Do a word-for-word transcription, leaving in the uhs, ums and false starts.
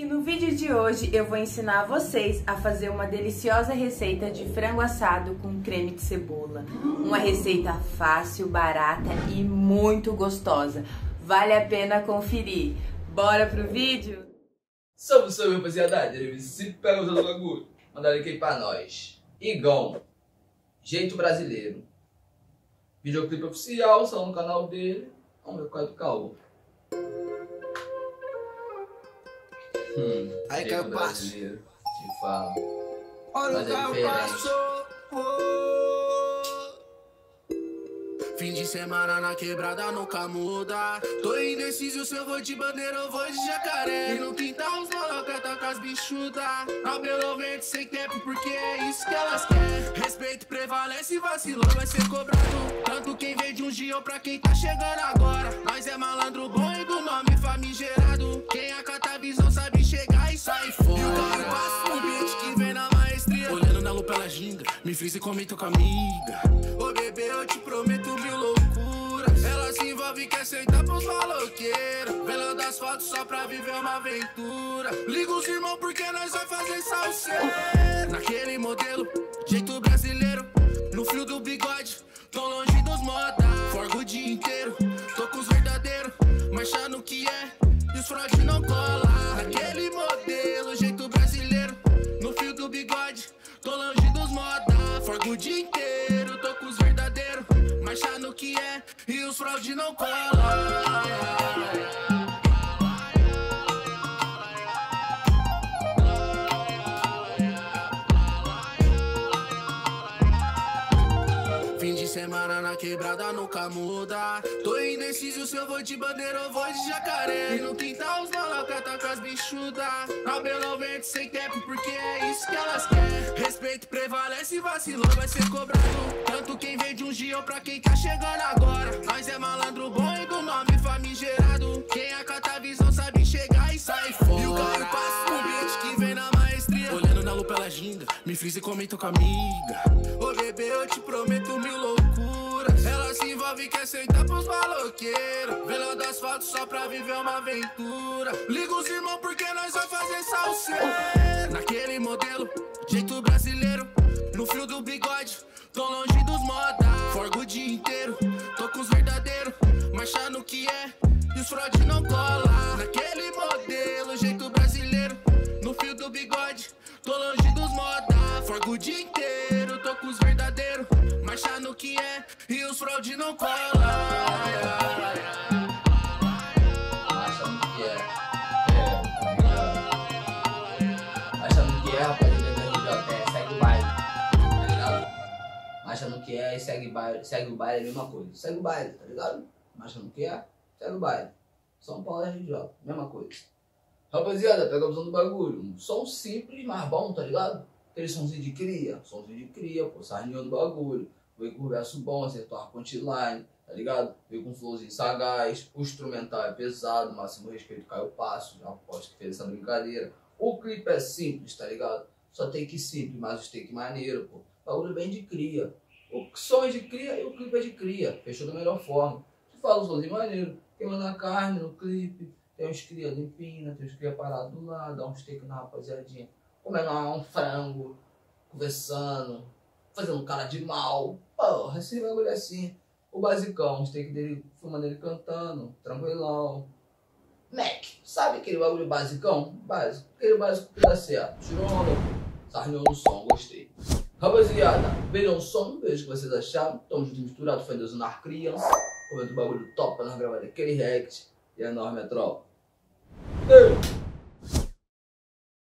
E no vídeo de hoje eu vou ensinar vocês a fazer uma deliciosa receita de frango assado com creme de cebola. Uma receita fácil, barata e muito gostosa. Vale a pena conferir. Bora pro vídeo? Salve, salve, rapaziada. Se pega os bagulho, mandaram aqui pra nós. Igão, jeito brasileiro. Videoclipe oficial, só no canal dele. Olha o meu quadro do caô. Hum, aí caiu o passo. Te falo. Olha o caiu o passo. Fim de semana na quebrada nunca muda. Tô indeciso se eu vou de bandeira ou vou de jacaré. E no quintal os malocas tá com as bichudas. Abre o vento sem tempo porque é isso que elas querem. Respeito prevalece, vacilou vai ser cobrado. Tanto quem vem de um dia pra quem tá chegando agora. Nós é malandro bom e do nome famigerado. Quem acata a visão sabe. Sai fora. E o cara passa o beat que vem na maestria. Olhando na lupa ela ginga, me frisa e comenta com a amiga. Ô bebê, eu te prometo mil loucuras. Ela se envolve e quer sentar pros maloqueiros. Vela das fotos só pra viver uma aventura. Liga os irmãos porque nós vai fazer salseiro. Naquele modelo, jeito brasileiro. No fio do bigode, tô longe dos moda. Forgo o dia inteiro, tô com os verdadeiros. Marcha no que é, e os fraude não cola. Naquele modelo, jeito brasileiro. No fio do bigode, tô longe dos moda. Forgo o dia inteiro, tô com os verdadeiros. Marcha no que é, e os fraude não cola. Fim de semana na quebrada nunca muda. Tô indeciso se eu vou de bandeira ou vou de jacaré. E no quintal os malocas tá com as bichudas. Na belo vento sem tempo porque é isso que elas querem. Respeito prevalece, vacilou vai ser cobrado. Tanto quem vem de um dia pra quem tá chegando agora. Nós é malandro bom e do nome famigerado. Quem acata a visão sabe chegar e sai fora. E o cara passa o beat que vem na maestria. Olhando na lupa ela ginga, me frisa e comenta com a amiga. Ô bebê, eu te prometo mil loucuras. Ela se envolve e quer sentar pros maloqueiros. Vela das fotos só pra viver uma aventura. Liga os irmãos porque nós vai fazer salseiro. Naquele modelo, jeito brasileiro. No fio do bigode, tô longe dos moda. Forgo o dia inteiro, tô com os verdadeiros. Marcha no que é, e os fraude não cola. Naquele modelo, jeito brasileiro. No fio do bigode, tô longe dos moda. Forgo o dia inteiro, tô com os verdadeiros, marcha no que é, e os fraude não cola. Marcha no que é, é, marcha no que é, rapaziada, segue o baile, tá ligado? Marcha no que é e segue baile, segue o baile é a mesma coisa, segue o baile, tá ligado? Marcha no que é, segue o baile, São Paulo é R J, mesma coisa. Rapaziada, pega a visão do bagulho, um som simples, mas bom, tá ligado? Aquele somzinho de cria, somzinho de cria, pô, sarninho do bagulho. Veio com o verso bom, acertou a punchline, tá ligado? Veio com um flowzinho sagaz, o instrumental é pesado, máximo respeito, caiu o passo, já aposto que fez essa brincadeira. O clipe é simples, tá ligado? Só take simples, mas os take maneiro, pô. O bagulho vem de cria. O som é de cria e o clipe é de cria. Fechou da melhor forma. Tu fala o somzinho maneiro, queimando a carne no clipe, tem uns cria limpinha, tem uns cria parado do lado, dá uns take na rapaziadinha. Comendo um frango, conversando, fazendo cara de mal. Porra, esse bagulho é assim. O basicão, o steak dele, filmando ele cantando, tranquilão. Mac, sabe aquele bagulho basicão? Básico, aquele básico que dá certo. Tirou onda, sarneou no som, gostei. Rapaziada, vejam o som, vejo o que vocês acharam. Tamo junto misturado, foi Deus na criança. Comendo o bagulho top pra nós gravar aquele react. E é nóis, minha tropa.